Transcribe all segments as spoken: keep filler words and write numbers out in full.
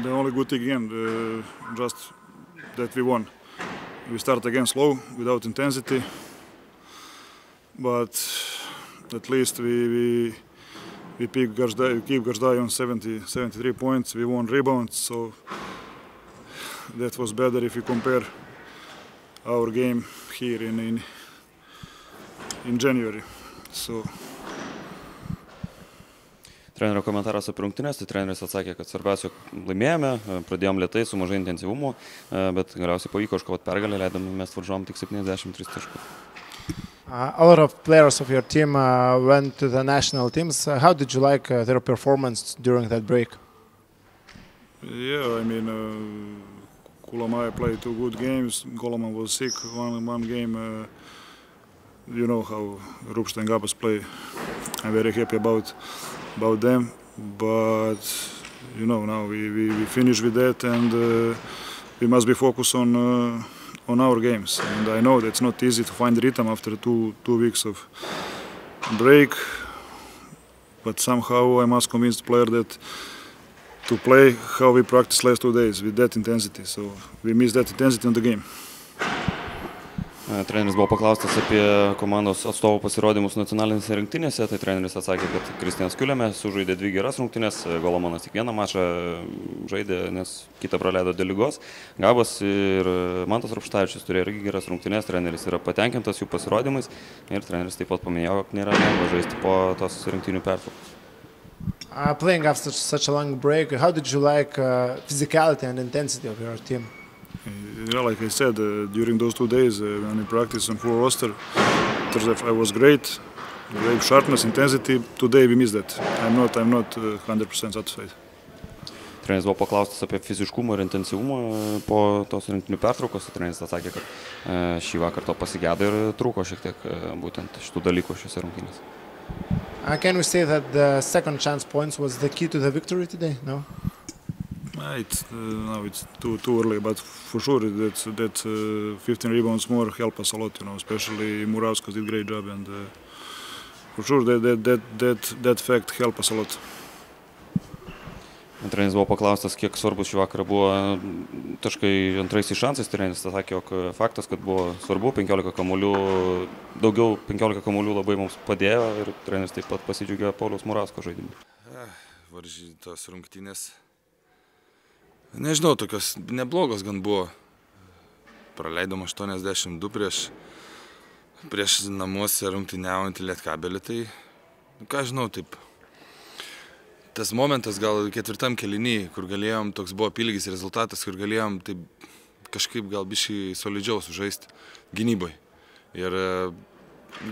the only good thing again, uh, just that we won. We start again slow, without intensity, but at least we we, we keep Garzdai on seventy, seventy-three points. We won rebounds, so that was better if you compare our game here in in, in January. So. Trenerio komentaras apie rungtynes, tai treneris atsakė, kad svarbiausia, laimėjome, pradėjom lėtai, su mažai intensyvumo, bet galiausiai pavyko iškovoti pergalę, leidome mes varžovom tik septyniasdešimt tris taškus. Uh, a lot of players of your team uh, went to the national teams. Uh, how did you like uh, their performance during that break? Yeah, I mean, uh, Kulamai played two good games. Goloman was sick one one game. Uh, you know how Rupsteins and Gabas play. I'm very happy about about them, but you know now we we, we finish with that, and uh, we must be focused on uh, on our games. And I know that's not easy to find rhythm after two two weeks of break, but somehow I must convince the player that to play how we practiced last two days with that intensity. So we miss that intensity in the game. Treneris buvo paklaustas apie komandos atstovų pasirodymus nacionalinėse rinktinėse, tai treneris atsakė, kad Kristianas Kiulėme sužaidė dvi geras rungtynės, Golomanas tik vieną mačą žaidė, nes kitą praleido dėl ligos. Gabas ir Mantas Rupštavičius turėjo irgi geras rungtynės, treneris yra patenkintas jų pasirodymais ir treneris taip pat paminėjo, kad nėra lengva žaisti po tos rinktinių pertraukos. Uh, playing after such a long break, how did you like uh, physicality and intensity of your team? Yeah, like I said, uh, during those two days uh, when we practiced on full roster, I was great, great sharpness, intensity. Today we miss that. I'm not, I'm not uh, one hundred percent satisfied. Treneris buvo paklaustas apie fiziškumą ir intensyvumą po tos rinktinių pertraukos. Treneris atsakė, kad šį vakar to pasigėdo ir trūko šiek tiek būtent šitų dalykų šiuose rungtynėse. Uh, can we say that the second chance points was the key to the victory today? No. It's uh, no, it's too too early, but for sure that that uh, fifteen rebounds more help us a lot, you know. Especially Mūrauskas did a great job, and uh, for sure that that that that that fact help us a lot. Treneris buvo paklaustas, kiek svarbus šį vakarą buvo taškai antraisiais šansais. Treneris atsakė, jog faktas, kad buvo svarbu, penkiolika kamuolių, daugiau penkiolika kamuolių labai mums padėjo, ir treneris taip pat pasidžiaugė Pauliaus Mūrausko žaidimu. Varžytos rungtynės, nežinau, tokios neblogos gan buvo. Praleidom aštuoniasdešimt du prieš, prieš namuose rungtyniaujantį Lietkabelį, tai ką žinau, taip. Tas momentas gal ketvirtam kelinyje, kur galėjom, toks buvo pilgis rezultatas, kur galėjom taip, kažkaip gal biškai solidžiau sužaisti gynybai. Ir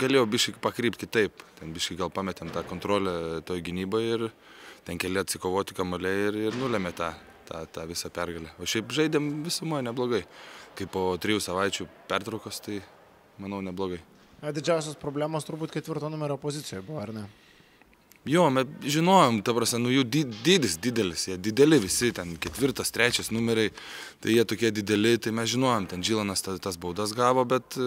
galėjau biškai pakrypti kitaip, ten biškai gal pametėm tą kontrolę toj gynybai ir ten keli atsikovoti kamuoliai ir, ir nulėmė tą, tą, tą visą pergalę. O šiaip žaidėm visumoje neblogai, kaip po trijų savaičių pertraukos, tai manau neblogai. Didžiausios problemos turbūt ketvirto numerio pozicijoje buvo, ar ne? Jo, mes žinojom, ta prasme, nu jų dydis didelis, jie dideli visi, ten ketvirtas, trečias numeriai, tai jie tokie dideli, tai mes žinojom, ten Džilanas tas baudas gavo, bet,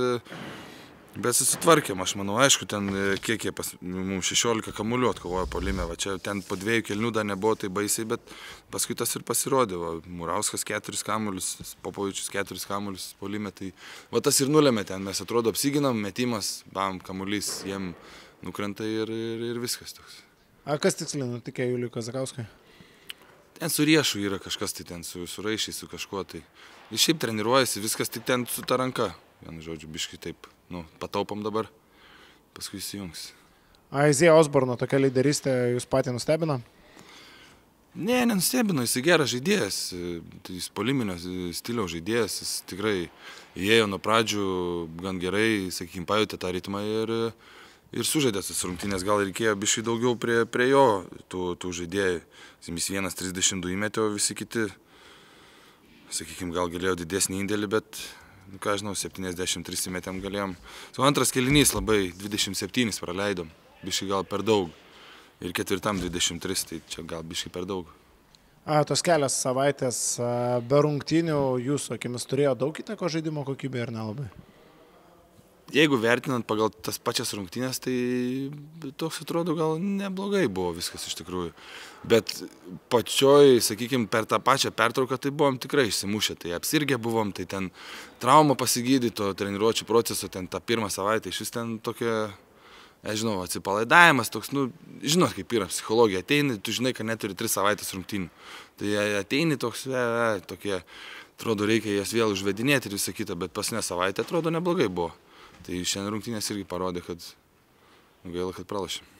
bet susitvarkėm, aš manau, aišku, ten kiek jie pas mums šešiolika kamuolių atkovojo po Lime, va čia ten po dviejų kelnių dar nebuvo tai baisiai, bet paskui tas ir pasirodė, va, Mūrauskas keturis kamuolius, Popovičius keturis kamuolius po Lime, tai va tas ir nulėmė ten, mes atrodo apsiginam, metimas, bam, kamuolys, jiem nukrenta ir, ir, ir viskas toks. A kas tiksliai nutikė Juliui Kazauskui? Ten su riešu yra kažkas, tai ten su, su raišiai, su kažkuo. Tai. Jis šiaip treniruojasi, viskas tik ten su ta ranka. Vienu žodžiu, biškai taip, nu, pataupom dabar, paskui įsijungs. A Jason Osborne tokia lyderystė jūs patį nustebino? Ne, nenustebino, jis geras žaidėjas, jis poliminio stiliaus žaidėjas, jis tikrai įėjo nuo pradžių gan gerai, sakykim, pajutė tą ritmą ir Ir sužaidęs tas rungtynės, gal reikėjo biškai daugiau prie, prie jo tų, tų žaidėjų. Jis vienas trisdešimt du įmetė, visi kiti, sakykime, gal galėjo didesnį indėlį, bet, nu, ką žinau, septyniasdešimt tris įmetėm galėjom. Su antras kelinys labai, dvidešimt septynis praleidom, biškai gal per daug. Ir ketvirtam dvidešimt tris, tai čia gal biškai per daug. A, tos kelias savaitės be rungtynių jūsų akimis turėjo daug įtako žaidimo kokybė ir nelabai? Jeigu vertinant pagal tas pačias rungtynės, tai toks atrodo gal neblogai buvo viskas iš tikrųjų. Bet pačioj, sakykime, per tą pačią pertrauką tai buvom tikrai išsimušę. Tai apsirgę buvom, tai ten trauma pasigydyto treniruočių proceso, ten tą pirmą savaitę. Iš vis ten tokia, nežinau, atsipalaidavimas toks, nu, žinot kaip yra psichologija. Ateini, tu žinai, kad neturi tris savaitės rungtynių. Tai ateini toks, e, e, tokie, atrodo, reikia jas vėl užvedinėti ir visą kitą, bet paskutinę savaitę atrodo neblogai buvo. Tai šiandien rungtynės irgi parodė, kad gaila, kad pralašėm.